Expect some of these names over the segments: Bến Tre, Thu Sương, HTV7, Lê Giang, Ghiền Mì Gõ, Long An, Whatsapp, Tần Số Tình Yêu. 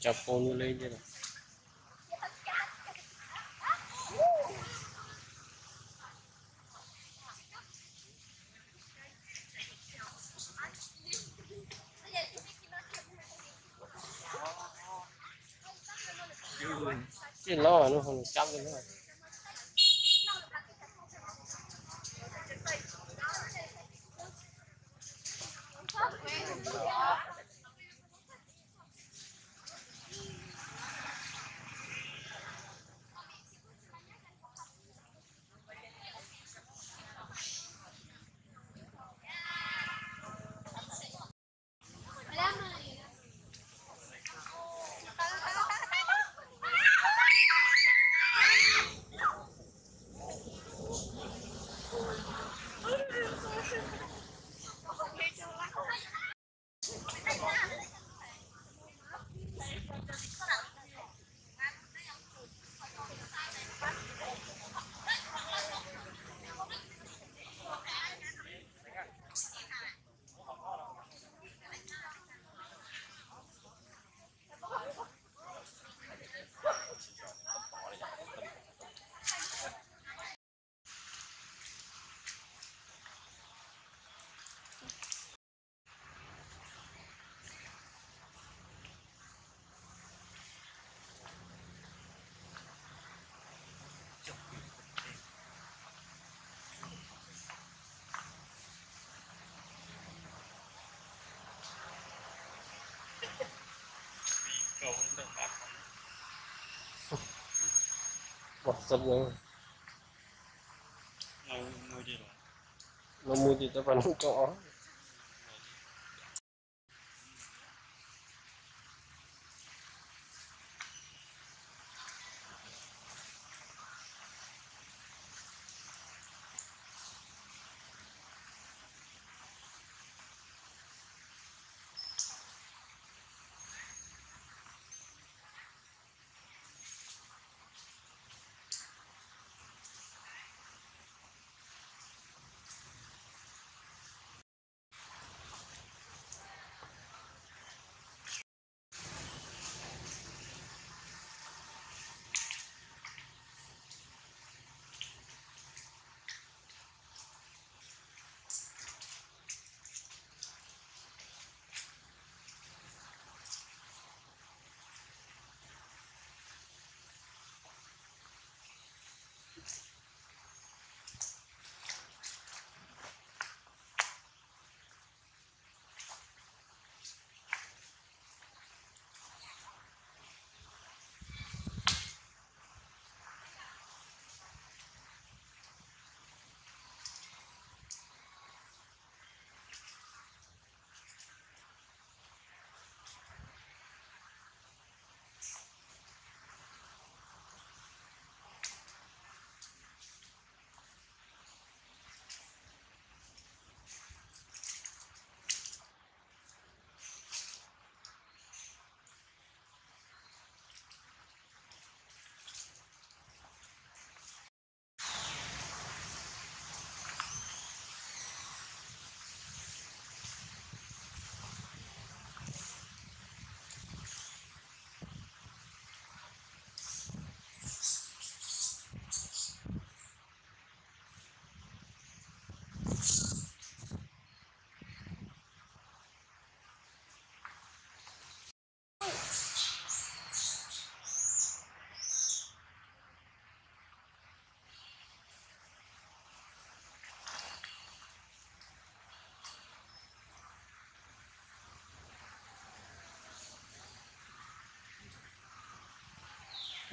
Japon lên đây này. Cái lo nó không chăm cái nữa. Whatsapp luôn. Nó mua gì tao vẫn không có.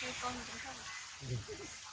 Hãy subscribe cho kênh Ghiền Mì Gõ để không bỏ lỡ những video hấp dẫn.